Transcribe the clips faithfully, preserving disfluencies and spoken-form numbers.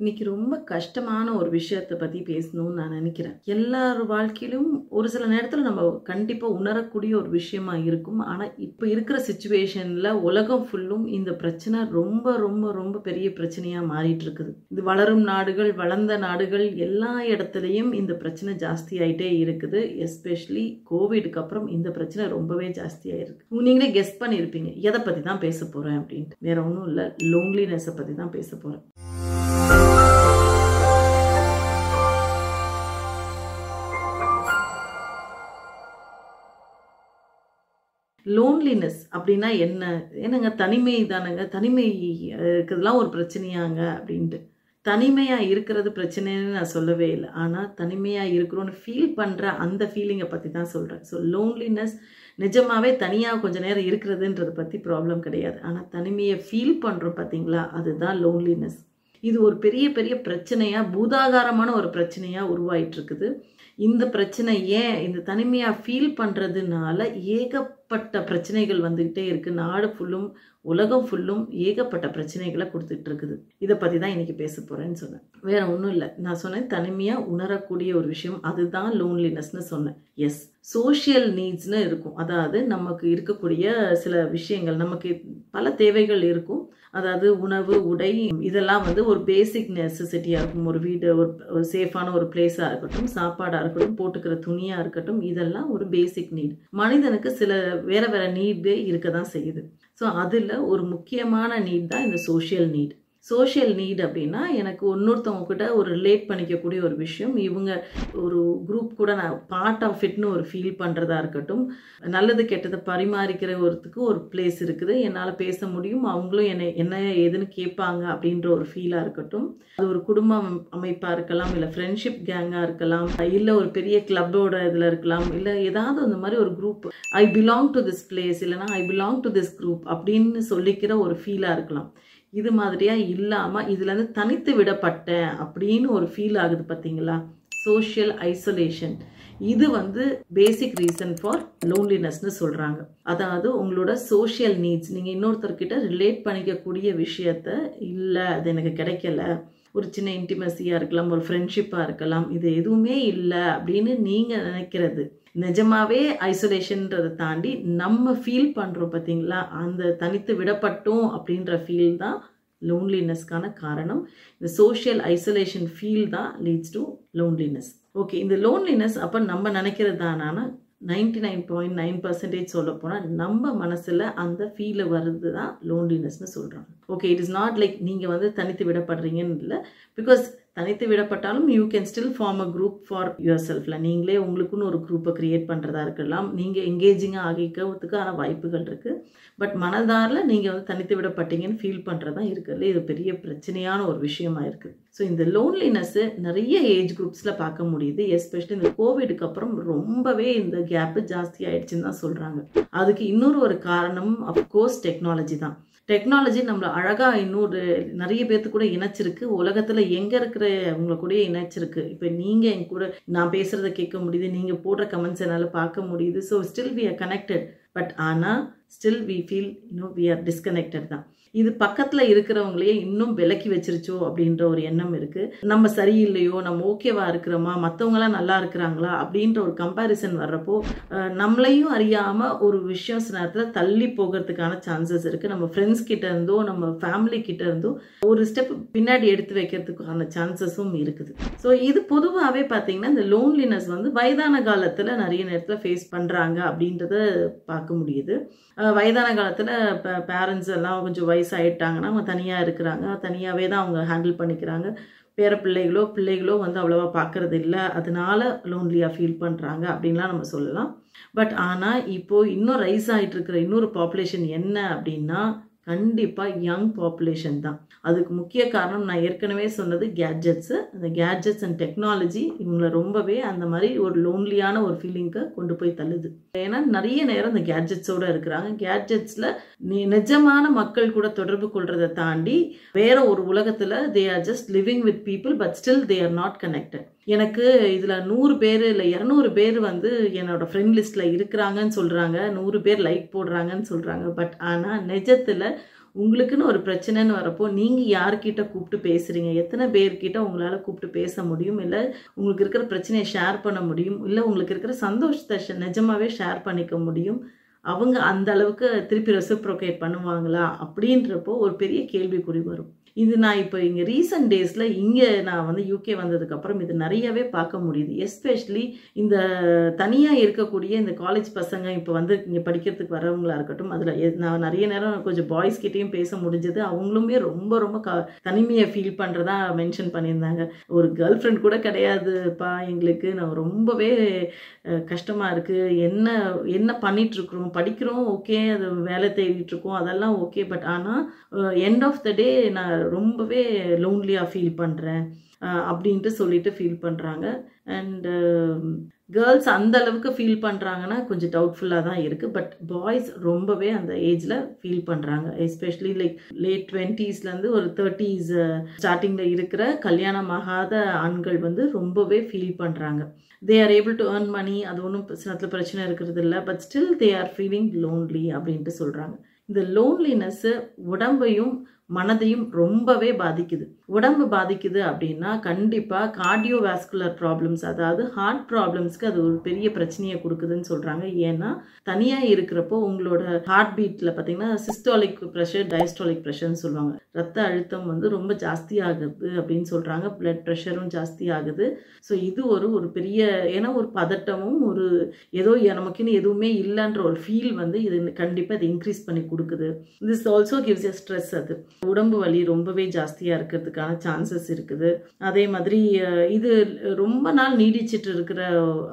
இன்னைக்கு ரொம்ப கஷ்டமான ஒரு விஷயத்தை பற்றி பேசணும்னு நான் நினைக்கிறேன். எல்லார் வாழ்க்கையிலும் ஒரு சில நேரத்தில் நம்ம கண்டிப்பாக உணரக்கூடிய ஒரு விஷயமா இருக்கும். ஆனால் இப்போ இருக்கிற சிச்சுவேஷனில் உலகம் ஃபுல்லும் இந்த பிரச்சனை ரொம்ப ரொம்ப ரொம்ப பெரிய பிரச்சனையாக மாறிட்டு இருக்குது. இது வளரும் நாடுகள், வளர்ந்த நாடுகள் எல்லா இடத்துலையும் இந்த பிரச்சனை ஜாஸ்தியாயிட்டே இருக்குது. எஸ்பெஷலி கோவிடுக்கு அப்புறம் இந்த பிரச்சனை ரொம்பவே ஜாஸ்தியாக இருக்குது. நீங்களே கெஸ்ட் பண்ணியிருப்பீங்க எதை பற்றி தான் பேச போகிறேன் அப்படின்ட்டு. வேற ஒன்றும் இல்லை, லோன்லினஸை பற்றி தான் பேச போகிறேன். லோன்லினஸ் அப்படின்னா என்ன? என்னங்க தனிமை தானங்க. தனிமை இருக்கிறதுலாம் ஒரு பிரச்சனையாங்க அப்படின்ட்டு. தனிமையாக இருக்கிறது பிரச்சனைன்னு நான் சொல்லவே இல்லை. ஆனால் தனிமையாக இருக்கிறோன்னு ஃபீல் பண்ணுற அந்த ஃபீலிங்கை பற்றி தான் சொல்கிறேன். ஸோ லோன்லினஸ் நிஜமாகவே தனியாக கொஞ்சம் நேரம் இருக்கிறதுன்றதை பற்றி ப்ராப்ளம் கிடையாது. ஆனால் தனிமையை ஃபீல் பண்ணுறோம் பார்த்தீங்களா, அதுதான் லோன்லினஸ். இது ஒரு பெரிய பெரிய பிரச்சனையாக, பூதாகாரமான ஒரு பிரச்சனையாக உருவாயிட்ருக்குது. இந்த பிரச்சனை ஏன் இந்த தனிமையாக ஃபீல் பண்ணுறதுனால ஏகப்பட்ட பிரச்சனைகள் வந்துக்கிட்டே இருக்குது. நாடு ஃபுல்லும் உலகம் ஃபுல்லும் ஏகப்பட்ட பிரச்சனைகளை கொடுத்துட்டு இருக்குது. இதை பற்றி தான் இன்றைக்கி பேச போகிறேன்னு சொன்னேன். வேறு ஒன்றும் இல்லை, நான் சொன்னேன் தனிமையாக உணரக்கூடிய ஒரு விஷயம், அதுதான் லோன்லினஸ்ன்னு சொன்னேன். எஸ், சோஷியல் நீட்ஸ்னு இருக்கும். அதாவது நமக்கு இருக்கக்கூடிய சில விஷயங்கள், நமக்கு பல தேவைகள் இருக்கும். அதாவது உணவு, உடை, இதெல்லாம் வந்து ஒரு பேசிக் நெசசிட்டியாக இருக்கும். ஒரு வீடு, ஒரு சேஃபான ஒரு பிளேஸாக இருக்கட்டும், சாப்பாடாக இருக்கட்டும், போட்டுக்கிற துணியாக இருக்கட்டும், இதெல்லாம் ஒரு பேசிக் நீட். மனிதனுக்கு சில வேற வேற நீடு இருக்க தான் செய்யுது. ஸோ அதில் ஒரு முக்கியமான நீட் தான் இந்த சோஷியல் நீட். சோஷியல் நீட் அப்படின்னா எனக்கு இன்னொருத்தவங்கக்கிட்ட ஒரு ரிலேட் பண்ணிக்கக்கூடிய ஒரு விஷயம். இவங்க ஒரு குரூப் கூட நான் பார்ட் ஆஃப் இட்னு ஒரு ஃபீல் பண்ணுறதா இருக்கட்டும், நல்லது கெட்டதை பரிமாறிக்கிற ஒருத்துக்கு ஒரு பிளேஸ் இருக்குது, என்னால் பேச முடியும், அவங்களும் என்னை என்ன ஏதுன்னு கேட்பாங்க அப்படின்ற ஒரு ஃபீலாக இருக்கட்டும். அது ஒரு குடும்ப அமைப்பாக இருக்கலாம், இல்லை ஃப்ரெண்ட்ஷிப் கேங்காக இருக்கலாம், இல்லை ஒரு பெரிய கிளப்போட இதில் இருக்கலாம், இல்லை ஏதாவது அந்த மாதிரி ஒரு group, I belong to this place, இல்லைனா I belong to this group அப்படின்னு சொல்லிக்கிற ஒரு ஃபீலாக இருக்கலாம். இது மாதிரியாக இல்லாமல் இதுலேருந்து தனித்து விடப்பட்டேன் அப்படின்னு ஒரு ஃபீல் ஆகுது பார்த்தீங்களா, சோஷியல் ஐசோலேஷன். இது வந்து பேசிக் ரீசன் ஃபார் லோன்லினஸ்ன்னு சொல்கிறாங்க. அதாவது உங்களோட சோஷியல் நீட்ஸ், நீங்கள் இன்னொருத்தர்கிட்ட ரிலேட் பண்ணிக்கக்கூடிய விஷயத்த இல்லை, அது எனக்கு கிடைக்கல, ஒரு சின்ன இன்டிமசியாக இருக்கலாம், ஒரு ஃப்ரெண்ட்ஷிப்பாக இருக்கலாம், இது எதுவுமே இல்லை அப்படின்னு நீங்கள் நினைக்கிறது நிஜமாவே ஐசோலேஷன்றதை தாண்டி நம்ம ஃபீல் பண்ணுறோம் பார்த்தீங்களா, அந்த தனித்து விடப்பட்டோம் அப்படின்ற ஃபீல் தான் லோன்லினஸ்க்கான காரணம். இந்த சோஷியல் ஐசோலேஷன் ஃபீல் தான் லீட்ஸ் டு லோன்லினஸ். ஓகே, இந்த லோன்லினஸ் அப்போ நம்ம நினைக்கிறது தானானா ninety nine point nine percentage சொல்ல போனால் நம்ம மனசில் அந்த ஃபீலை வருது தான் லோன்லினஸ்ன்னு சொல்கிறாங்க. Okay, it is not like நீங்கள் வந்து தனித்து விடப்படுறீங்கன்னு இல்லை. பிகாஸ் தனித்து விடப்பட்டாலும் you can still form a group for your செல்ஃப்ல. நீங்களே உங்களுக்குன்னு ஒரு குரூப்பை க்ரியேட் பண்ணுறதா இருக்கலாம், நீங்கள் எங்கேஜிங்காக ஆகிக்கிறதுக்கான வாய்ப்புகள் இருக்குது. பட் மனதாரில் நீங்கள் வந்து தனித்து விடப்பட்டீங்கன்னு ஃபீல் பண்ணுறதா இருக்கிறதுல இது பெரிய பிரச்சனையான ஒரு விஷயமா இருக்குது. ஸோ இந்த லோன்லினஸ்ஸு நிறைய ஏஜ் குரூப்ஸில் பார்க்க முடியுது. எஸ்பெஷலி இந்த கோவிடுக்கு அப்புறம் ரொம்பவே இந்த கேப்பு ஜாஸ்தி ஆயிடுச்சுன்னு தான் சொல்கிறாங்க. அதுக்கு இன்னொரு ஒரு காரணம் அஃப்கோர்ஸ் டெக்னாலஜி தான். டெக்னாலஜி நம்மளை அழகாக இன்னொரு நிறைய பேர்த்து கூட இணைச்சிருக்கு. உலகத்தில் எங்கே இருக்கிற உங்களை கூட இணைச்சிருக்கு. இப்போ நீங்கள் என் கூட நான் பேசுகிறத கேட்க முடியுது, நீங்கள் போடுற கமெண்ட்ஸ் என்னால் பார்க்க முடியுது. So still we are connected. But ஆனால் ஸ்டில் வி ஃபீல் இன்னும் வி ஆர் டிஸ்கனெக்டட் தான். இது பக்கத்தில் இருக்கிறவங்களையே இன்னும் விலக்கி வச்சிருச்சோ அப்படின்ற ஒரு எண்ணம் இருக்குது. நம்ம சரியில்லையோ, நம்ம ஓகேவா இருக்கிறோமா, மற்றவங்களாம் நல்லா இருக்கிறாங்களா அப்படின்ற ஒரு கம்பேரிசன் வர்றப்போ நம்மளையும் அறியாமல் ஒரு விஷயம் நேரத்தில் தள்ளி போகிறதுக்கான சான்சஸ் இருக்குது. நம்ம ஃப்ரெண்ட்ஸ் கிட்ட இருந்தோ, நம்ம ஃபேமிலி கிட்ட இருந்தோ ஒரு ஸ்டெப் பின்னாடி எடுத்து வைக்கிறதுக்கான சான்சஸும் இருக்குது. ஸோ இது பொதுவாகவே பார்த்தீங்கன்னா இந்த லோன்லினஸ் வந்து வயதான காலத்தில் நிறைய நேரத்தில் ஃபேஸ் பண்ணுறாங்க அப்படின்றத பார்க்க முடியுது. வயதான காலத்தில் இப்போ பேரண்ட்ஸ் எல்லாம் கொஞ்சம் வயசாகிட்டாங்கன்னா அவங்க தனியாக இருக்கிறாங்க, தனியாகவே தான் அவங்க ஹேண்டில் பண்ணிக்கிறாங்க. பேர பிள்ளைகளோ பிள்ளைகளோ வந்து அவ்வளோவா பார்க்குறது இல்லை, அதனால லோன்லியாக ஃபீல் பண்ணுறாங்க அப்படின்லாம் நம்ம சொல்லலாம். பட் ஆனால் இப்போது இன்னும் ரைஸ் ஆகிட்டு இருக்கிற இன்னொரு பாப்புலேஷன் என்ன அப்படின்னா கண்டிப்பாக யங் பாப்புலேஷன் தான். அதுக்கு முக்கிய காரணம் நான் ஏற்கனவே சொன்னது கேட்ஜெட்ஸு. அந்த கேட்ஜெட்ஸ் அண்ட் டெக்னாலஜி இவங்களை ரொம்பவே அந்த மாதிரி ஒரு லோன்லியான ஒரு ஃபீலிங்கை கொண்டு போய் தள்ளுது. ஏன்னா நிறைய நேரம் இந்த கேட்ஜெட்ஸோடு இருக்கிறாங்க. கேட்ஜெட்ஸில் நிஜமான மக்கள் கூட தொடர்பு கொள்றதை தாண்டி வேற ஒரு உலகத்தில் they are just living with people, but still they are not connected. எனக்கு இதில் நூறு பேர் இல்லை இரநூறு பேர் வந்து என்னோடய ஃப்ரெண்ட் லிஸ்ட்டில் இருக்கிறாங்கன்னு சொல்கிறாங்க, நூறு பேர் லைக் போடுறாங்கன்னு சொல்கிறாங்க. பட் ஆனால் நிஜத்தில் உங்களுக்குன்னு ஒரு பிரச்சனைன்னு வரப்போ நீங்க யார்கிட்ட கூப்பிட்டு பேசுறீங்க, எத்தனை பேர்கிட்ட உங்களால கூப்பிட்டு பேச முடியும், இல்ல உங்களுக்கு இருக்கிற பிரச்சனையை ஷேர் பண்ண முடியும், இல்ல உங்களுக்கு இருக்கிற சந்தோஷத்தை நிஜமாவே ஷேர் பண்ணிக்க முடியும், அவங்க அந்த அளவுக்கு திருப்பி ரெசிப்ரோகேட் பண்ணுவாங்களா அப்படின்றப்போ ஒரு பெரிய கேள்விக்குறி வரும். இது நான் இப்போ இங்கே ரீசன்ட் டேஸில் இங்கே நான் வந்து யூகே வந்ததுக்கப்புறம் இது நிறையவே பார்க்க முடியுது. எஸ்பெஷலி இந்த தனியாக இருக்கக்கூடிய இந்த காலேஜ் பசங்க இப்போ வந்து இங்கே படிக்கிறதுக்கு வரவங்களா இருக்கட்டும், அதில் நான் நிறைய நேரம் கொஞ்சம் பாய்ஸ்கிட்டையும் பேச முடிஞ்சது. அவங்களுமே ரொம்ப ரொம்ப க தனிமையை ஃபீல் பண்ணுறதா மென்ஷன் பண்ணியிருந்தாங்க. ஒரு கேர்ள் ஃப்ரெண்ட் கூட கிடையாதுப்பா எங்களுக்கு, நான் ரொம்பவே கஷ்டமாக இருக்குது, என்ன என்ன பண்ணிகிட்ருக்குறோம், படிக்கிறோம் ஓகே, அது வேலை தேடிட்டுருக்கோம் அதெல்லாம் ஓகே, பட் ஆனால் எண்ட் ஆஃப் த டே நான் ரொம்பவே லோன்லியாக ஃபீல் பண்ணுறேன் அப்படின்ட்டு சொல்லிட்டு ஃபீல் பண்ணுறாங்க. அண்டு கேர்ள்ஸ் அந்த அளவுக்கு ஃபீல் பண்ணுறாங்கன்னா கொஞ்சம் டவுட்ஃபுல்லாக தான் இருக்குது, பட் பாய்ஸ் ரொம்பவே அந்த ஏஜில் ஃபீல் பண்ணுறாங்க. எஸ்பெஷலி லைக் லேட் டுவெண்ட்டீஸ்லேருந்து ஒரு தேர்ட்டீஸ் ஸ்டார்டிங்கில் இருக்கிற கல்யாணமாகாத ஆண்கள் வந்து ரொம்பவே ஃபீல் பண்ணுறாங்க. They are able to earn money, அது ஒன்றும் சின்னத்தில் பிரச்சனை இருக்கிறது இல்லை, but still they are feeling lonely அப்படின்ட்டு சொல்கிறாங்க. இந்த லோன்லினஸ்ஸு உடம்பையும் மனதையும் ரொம்பவே பாதிக்குது. உடம்பு பாதிக்குது அப்படின்னா கண்டிப்பாக கார்டியோவாஸ்குலர் ப்ராப்ளம்ஸ், அதாவது ஹார்ட் ப்ராப்ளம்ஸ்க்கு அது ஒரு பெரிய பிரச்சனையை கொடுக்குதுன்னு சொல்கிறாங்க. ஏன்னா தனியாக இருக்கிறப்போ உங்களோட ஹார்ட் பீட்டில் பார்த்தீங்கன்னா சிஸ்டாலிக் ப்ரெஷர், டயஸ்டாலிக் ப்ரெஷர்னு சொல்லுவாங்க, ரத்த அழுத்தம் வந்து ரொம்ப ஜாஸ்தி ஆகுது அப்படின்னு சொல்கிறாங்க. பிளட் ப்ரெஷரும் ஜாஸ்தி ஆகுது. ஸோ இது ஒரு ஒரு பெரிய, ஏன்னா ஒரு பதட்டமும் ஒரு ஏதோ நமக்குன்னு எதுவுமே இல்லைன்ற ஒரு ஃபீல் வந்து இது கண்டிப்பாக இது இன்க்ரீஸ் பண்ணி கொடுக்குது. This also gives a stress. அது உடம்பு வலி ரொம்பவே ஜாஸ்தியாக இருக்கிறதுக்கான சான்சஸ் இருக்குது. அதே மாதிரி இது ரொம்ப நாள் நீடிச்சிட்டு இருக்கிற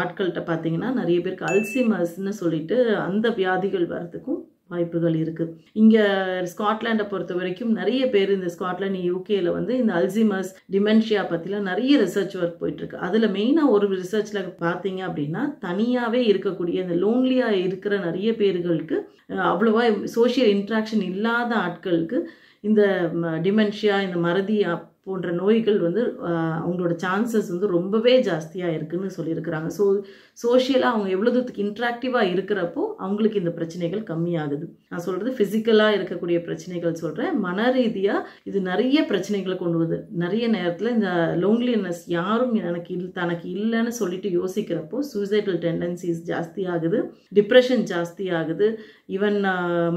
ஆட்கள்கிட்ட பார்த்தீங்கன்னா நிறைய பேருக்கு அல்சைமர்ஸ்ன்னு சொல்லிட்டு அந்த வியாதிகள் வரதுக்கும் வாய்ப்புகள் இருக்குது. இங்கே ஸ்காட்லாண்டை பொறுத்த வரைக்கும் நிறைய பேர் இந்த ஸ்காட்லாண்ட் யூகேயில் வந்து இந்த அல்சைமர்ஸ், டிமென்ஷியா பற்றிலாம் நிறைய ரிசர்ச் ஒர்க் போயிட்டுருக்கு. அதில் மெயினாக ஒரு ரிசர்ச்சில் பார்த்தீங்க அப்படின்னா தனியாகவே இருக்கக்கூடிய இந்த லோன்லியாக இருக்கிற நிறைய பேர்களுக்கு, அவ்வளோவா சோஷியல் இன்ட்ராக்ஷன் இல்லாத ஆட்களுக்கு இந்த டிமென்ஷியா, இந்த மறதி போன்ற நோய்கள் வந்து அவங்களோட சான்சஸ் வந்து ரொம்பவே ஜாஸ்தியாக இருக்குதுன்னு சொல்லியிருக்கிறாங்க. ஸோ சோஷியலாக அவங்க எவ்வளோ தூரத்துக்கு இன்ட்ராக்டிவாக இருக்கிறப்போ அவங்களுக்கு இந்த பிரச்சனைகள் கம்மியாகுது. நான் சொல்கிறது ஃபிசிக்கலாக இருக்கக்கூடிய பிரச்சனைகள் சொல்கிறேன், மன ரீதியாக இது நிறைய பிரச்சனைகளை கொண்டு வருது. நிறைய நேரத்தில் இந்த லோன்லினஸ் யாரும் எனக்கு இல் தனக்கு இல்லைன்னு சொல்லிட்டு யோசிக்கிறப்போ சூசைடல் டெண்டன்சிஸ் ஜாஸ்தி ஆகுது, டிப்ரெஷன் ஜாஸ்தி ஆகுது, ஈவன்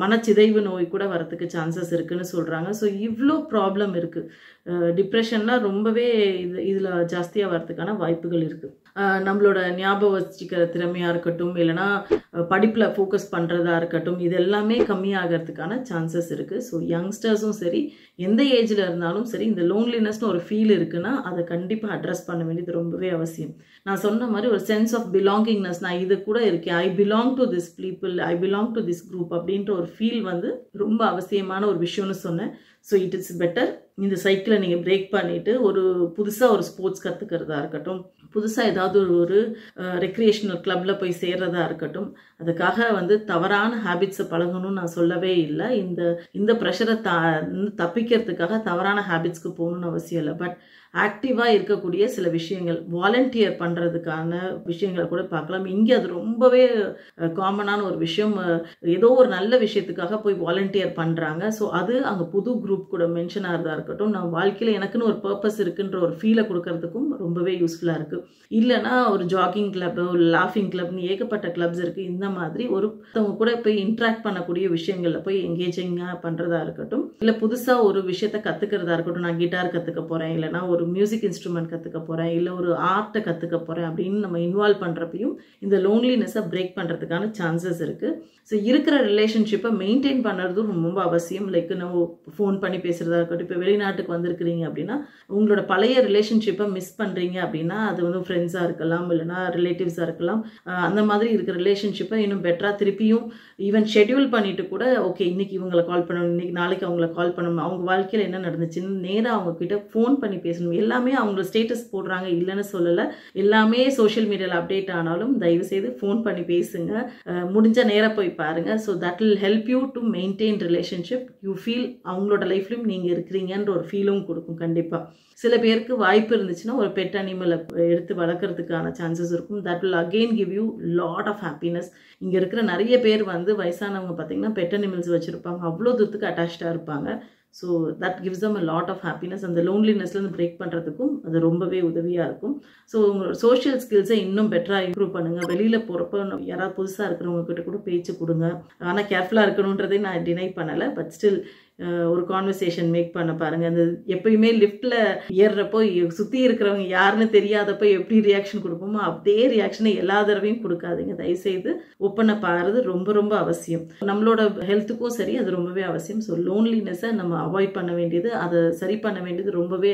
மனச்சிதைவு நோய் கூட வரத்துக்கு சான்சஸ் இருக்குதுன்னு சொல்கிறாங்க. ஸோ இவ்வளோ ப்ராப்ளம் இருக்குது. டிப்ரெஷன்லாம் ரொம்பவே இது இதில் ஜாஸ்தியாக வரதுக்கான வாய்ப்புகள் இருக்குது. நம்மளோட ஞாபகம் வச்சுக்கிற திறமையாக இருக்கட்டும், இல்லைனா படிப்பில் ஃபோக்கஸ் பண்ணுறதா இருக்கட்டும், இது எல்லாமே கம்மியாகிறதுக்கான சான்சஸ் இருக்குது. ஸோ யங்ஸ்டர்ஸும் சரி, எந்த ஏஜில் இருந்தாலும் சரி, இந்த லோன்லினஸ்னு ஒரு ஃபீல் இருக்குன்னா அதை கண்டிப்பாக அட்ரஸ் பண்ண வேண்டியது ரொம்பவே அவசியம். நான் சொன்ன மாதிரி ஒரு சென்ஸ் ஆஃப் பிலாங்கிங்னஸ், நான் இது கூட இருக்கேன், I belong to this people, I belong to this group அப்படின்ற ஒரு ஃபீல் வந்து ரொம்ப அவசியமான ஒரு விஷயம்னு சொன்னேன். ஸோ இட் இஸ் பெட்டர் இந்த சைக்கிளை நீங்கள் பிரேக் பண்ணிவிட்டு ஒரு புதுசாக ஒரு ஸ்போர்ட்ஸ் கற்றுக்கிறதா இருக்கட்டும், புதுசாக ஏதாவது ஒரு ஒரு ரெக்ரியேஷனல் கிளப்பில் போய் சேர்கிறதா இருக்கட்டும், அதுக்காக வந்து தவறான ஹேபிட்ஸை பழகணும்னு நான் சொல்லவே இல்லை. இந்த இந்த ப்ரெஷரை த தப்பிக்கிறதுக்காக தவறான ஹேபிட்ஸ்க்கு போகணுன்னு அவசியம் இல்லை. பட் ஆக்டிவாக இருக்கக்கூடிய சில விஷயங்கள், வாலண்டியர் பண்ணுறதுக்கான விஷயங்களை கூட பார்க்கலாம். இங்கே அது ரொம்பவே காமனான ஒரு விஷயம். ஏதோ ஒரு நல்ல விஷயத்துக்காக போய் வாலண்டியர் பண்ணுறாங்க. ஸோ அது அங்கே புது குரூப் கூட மென்ஷன் ஆகிறதா இருக்கட்டும், நான் வாழ்க்கையில் எனக்குன்னு ஒரு பர்பஸ் இருக்குன்ற ஒரு ஃபீலை கொடுக்கறதுக்கும் ரொம்பவே யூஸ்ஃபுல்லாக இருக்குது. இல்லைனா ஒரு ஜாகிங் கிளப், ஒரு லாஃபிங் கிளப்னு ஏகப்பட்ட கிளப்ஸ் இருக்குது. இந்த மாதிரி ஒருத்தவங்க கூட போய் இன்ட்ராக்ட் பண்ணக்கூடிய விஷயங்களில் போய் எங்கேஜிங்காக பண்ணுறதா இருக்கட்டும், இல்லை புதுசாக ஒரு விஷயத்தை கற்றுக்கிறதா இருக்கட்டும். நான் கிட்டார் கற்றுக்க போகிறேன், இல்லைனா ஒரு மியூசிக் இன்ஸ்ட்ருமெண்ட் கற்றுக்க போகிறேன், இல்லை ஒரு ஆர்ட்டை கற்றுக்க போகிறேன் அப்படின்னு நம்ம இன்வால்வ் பண்ணுறப்பையும் இந்த லோன்லினஸை பிரேக் பண்ணுறதுக்கான சான்சஸ் இருக்குது. ஸோ இருக்கிற ரிலேஷன்ஷிப்பை மெயின்டைன் பண்ணுறதும் ரொம்ப அவசியம். லைக் நம்ம ஃபோன் பண்ணி பேசுகிறதா இருக்கட்டும், இப்போ வெளிநாட்டுக்கு வந்திருக்கிறீங்க அப்படின்னா உங்களோட பழைய ரிலேஷன்ஷிப்பை மிஸ் பண்ணுறீங்க அப்படின்னா, அது வந்து ஃப்ரெண்ட்ஸாக இருக்கலாம், இல்லைனா ரிலேட்டிவ்ஸாக இருக்கலாம். அந்த மாதிரி இருக்கிற ரிலேஷன்ஷிப்பை இன்னும் பெட்டராக திருப்பியும் ஈவன் ஷெட்யூல் பண்ணிவிட்டு கூட, ஓகே இன்றைக்கி இவங்களை கால் பண்ணணும், இன்றைக்கி நாளைக்கு அவங்கள கால் பண்ணணும், அவங்க வாழ்க்கையில் என்ன நடந்துச்சுன்னு நேராக அவங்கக்கிட்ட ஃபோன் பண்ணி பேசணும். எல்லாமே அவங்க ஸ்டேட்டஸ் போடுறாங்க இல்லைன்னு சொல்லலை, எல்லாமே சோஷியல் மீடியாவில் அப்டேட் ஆனாலும் தயவு செய்து ஃபோன் பண்ணி பேசுங்க, முடிஞ்ச நேரம் போய் பாருங்க. So that will help you to maintain relationship. You feel அவங்களோட லைஃப்லையும் நீங்கள் இருக்கிறீங்கன்ற ஒரு ஃபீலும் கொடுக்கும். கண்டிப்பாக சில பேருக்கு வாய்ப்பு இருந்துச்சுன்னா ஒரு பெட் அனிமலை எடுத்து வளர்க்கறதுக்கான சான்சஸ் இருக்கும். that will again give you lot of happiness. இங்க இருக்கிற நிறைய பேர் வந்து வயசானவங்க பாத்தீங்கன்னா பெட் அனிமல்ஸ் வச்சிருப்பாங்க, அவ்வளோ தூரத்துக்கு அட்டாச்சாக இருப்பாங்க. So that gives them a lot of happiness. அந்த லோன்லினஸ்லேருந்து பிரேக் பண்ணுறதுக்கும் அது ரொம்பவே உதவியாக இருக்கும். ஸோ உங்களோட சோஷியல் ஸ்கில்ஸை இன்னும் பெட்டராக இம்ப்ரூவ் பண்ணுங்கள். வெளியில் போகிறப்ப யாராவது புதுசாக இருக்கிறவங்க கிட்ட கூட பேச்சு கொடுங்க. ஆனால் கேர்ஃபுல்லாக இருக்கணுன்றதை நான் டினை பண்ணலை, பட் ஸ்டில் ஒரு கான்வர்சேஷன் மேக் பண்ண பாருங்கள். அந்த எப்பயுமே லிஃப்டில் ஏறுறப்போ சுற்றி இருக்கிறவங்க யாருன்னு தெரியாதப்போ எப்படி ரியாக்ஷன் கொடுப்போமோ அதே ரியாக்ஷனை எல்லா தடவையும் கொடுக்காதீங்க. தயவுசெய்து ஓப்பனை பாருறது ரொம்ப ரொம்ப அவசியம். நம்மளோட ஹெல்த்துக்கும் சரி அது ரொம்பவே அவசியம். ஸோ லோன்லினஸை நம்ம அவாய்ட் பண்ண வேண்டியது, அதை சரி பண்ண வேண்டியது ரொம்பவே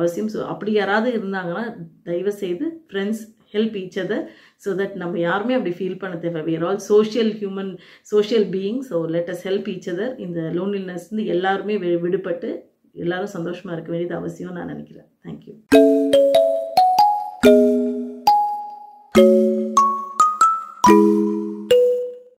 அவசியம். ஸோ அப்படி யாராவது இருந்தாங்கன்னா தயவுசெய்து friends help each other so that நம்ம யாருமே அப்படி ஃபீல் பண்ண தேவை. we are all social human, social beings. so let us help each other. இந்த loneliness இருந்து எல்லாருமே விடுபட்டு எல்லாரும் சந்தோஷமா இருக்க வேண்டியது அவசியம் நான் நினைக்கிறேன். thank you.